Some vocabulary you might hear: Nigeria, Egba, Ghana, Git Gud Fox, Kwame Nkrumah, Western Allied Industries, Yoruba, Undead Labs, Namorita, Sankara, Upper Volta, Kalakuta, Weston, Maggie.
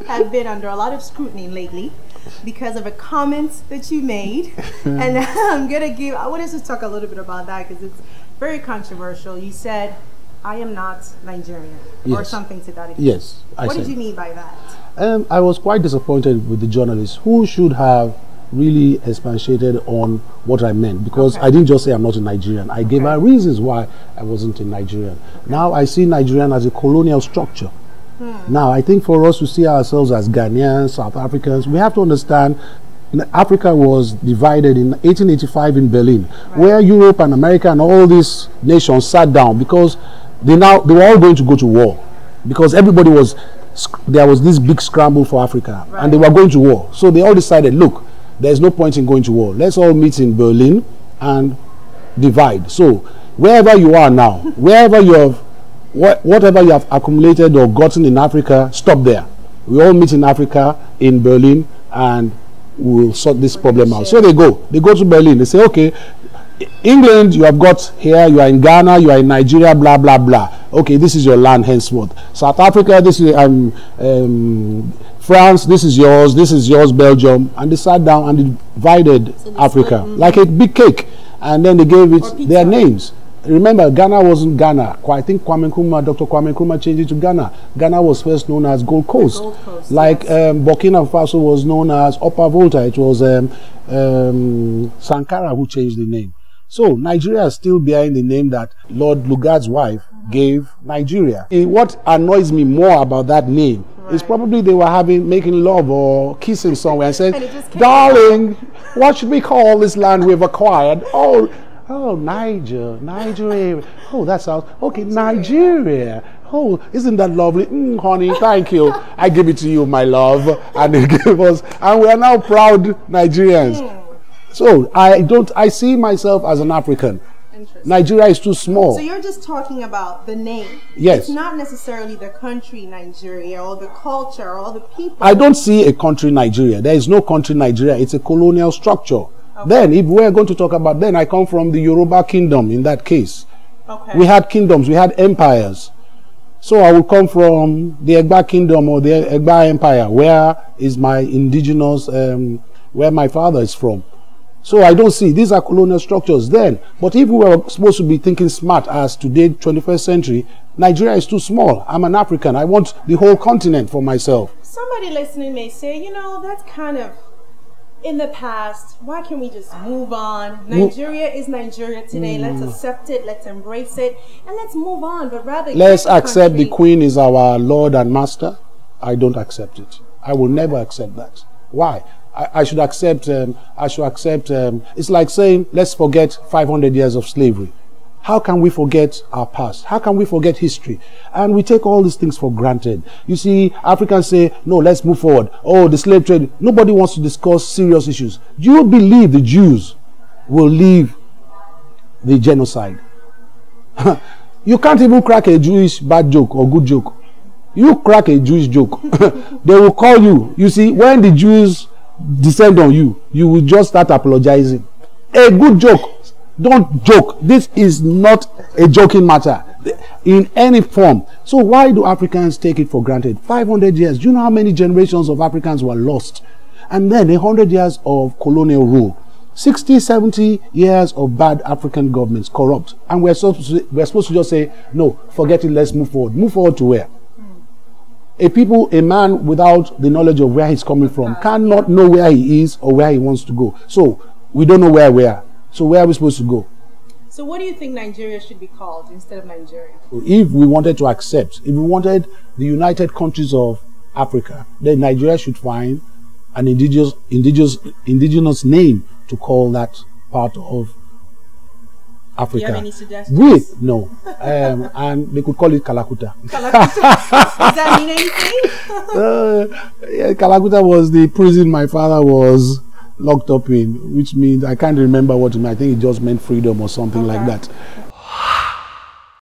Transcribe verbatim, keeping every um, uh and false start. you have been under a lot of scrutiny lately because of a comment that you made. And I'm going to give, I wanted to talk a little bit about that because it's very controversial. You said, I am not Nigerian, yes, or something to that effect. Yes, I What said. did you mean by that? Um, I was quite disappointed with the journalist who should have really expatiated on what I meant, because okay. I didn't just say I'm not a Nigerian. I okay. gave my reasons why I wasn't a Nigerian. Okay. Now I see Nigerian as a colonial structure. Hmm. Now I think for us to see ourselves as Ghanaians, South Africans, we have to understand Africa was divided in eighteen eighty-five in Berlin, right, where Europe and America and all these nations sat down because they now they were all going to go to war, because everybody was, there was this big scramble for Africa, right, and they were going to war. So they all decided, look, there's no point in going to war. Let's all meet in Berlin and divide. So wherever you are now, wherever you have, wh whatever you have accumulated or gotten in Africa, stop there. We all meet in Africa, in Berlin, and we'll sort this problem out. So they go. They go to Berlin. They say, okay, England, you have got here, you are in Ghana, you are in Nigeria, blah, blah, blah. Okay, this is your land henceforth. South Africa, this is um, um, France, this is yours, this is yours, Belgium. And they sat down and divided so Africa one, mm-hmm, like a big cake. And then they gave it their names. Remember, Ghana wasn't Ghana. I think Kwame Nkrumah, Doctor Kwame Nkrumah changed it to Ghana. Ghana was first known as Gold Coast. Gold Coast, like yes. um, Burkina Faso was known as Upper Volta. It was um, um, Sankara who changed the name. So Nigeria is still behind the name that Lord Lugard's wife gave Nigeria. And what annoys me more about that name, right, is probably they were having making love or kissing somewhere and said, and darling, what should we call this land we've acquired? Oh, oh, Niger, Nigeria. Oh, that sounds, okay, Nigeria. Oh, isn't that lovely? Mm, honey, thank you. I give it to you, my love. And they gave us, and we are now proud Nigerians. So I don't, I see myself as an African. Nigeria is too small. So you're just talking about the name. Yes. It's not necessarily the country Nigeria or the culture or the people. I don't see a country Nigeria. There is no country Nigeria. It's a colonial structure. Okay. Then if we're going to talk about, then I come from the Yoruba kingdom in that case. Okay. We had kingdoms, we had empires. So I will come from the Egba kingdom or the Egba empire, where is my indigenous, um, where my father is from. So I don't see, these are colonial structures then. But if we were supposed to be thinking smart as today, twenty-first century, Nigeria is too small. I'm an African. I want the whole continent for myself. Somebody listening may say, you know, that's kind of in the past. Why can't we just move on? Nigeria is Nigeria today. Mm. Let's accept it. Let's embrace it. And let's move on. But rather, let's accept the Queen is our Lord and Master. I don't accept it. I will never accept that. Why? I, I should accept, um, I should accept, um, it's like saying, let's forget five hundred years of slavery. How can we forget our past? How can we forget history? And we take all these things for granted. You see, Africans say, no, let's move forward. Oh, the slave trade. Nobody wants to discuss serious issues. Do you believe the Jews will leave the genocide? You can't even crack a Jewish bad joke or good joke. You crack a Jewish joke. They will call you. You see, when the Jews descend on you, you will just start apologizing. A good joke, don't joke. This is not a joking matter in any form. So why do Africans take it for granted? Five hundred years, do you know how many generations of Africans were lost? And then one hundred years of colonial rule, sixty, seventy years of bad African governments, corrupt, and we're supposed to, we're supposed to just say, no, forget it, let's move forward. Move forward to where? A people, a man without the knowledge of where he's coming from cannot know where he is or where he wants to go. So we don't know where we are. So where are we supposed to go? So what do you think Nigeria should be called instead of Nigeria? If we wanted to accept, if we wanted the United Countries of Africa, then Nigeria should find an indigenous, indigenous, indigenous name to call that part of Africa. Do you have any suggestions? With, no. Um, and they could call it Kalakuta. Kalakuta? Does that mean anything? uh, yeah, Kalakuta was the prison my father was locked up in, which means I can't remember what it meant. I think it just meant freedom or something okay. like that.